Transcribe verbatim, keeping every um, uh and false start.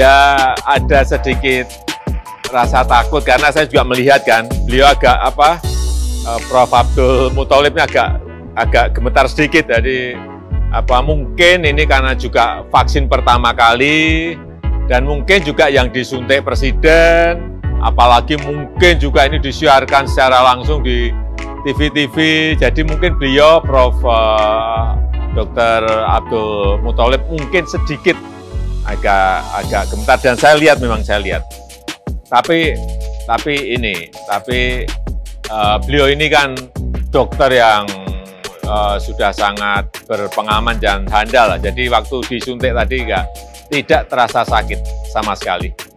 ya ada sedikit rasa takut karena saya juga melihat kan beliau agak apa Profesor Abdul Muthalib agak agak gemetar sedikit, jadi apa mungkin ini karena juga vaksin pertama kali dan mungkin juga yang disuntik presiden, apalagi mungkin juga ini disiarkan secara langsung di T V T V, jadi mungkin beliau Prof Dokter Abdul Muthalib mungkin sedikit agak agak gemetar, dan saya lihat memang saya lihat tapi tapi ini tapi uh, beliau ini kan dokter yang uh, sudah sangat berpengalaman dan handal, jadi waktu disuntik tadi enggak tidak terasa sakit sama sekali.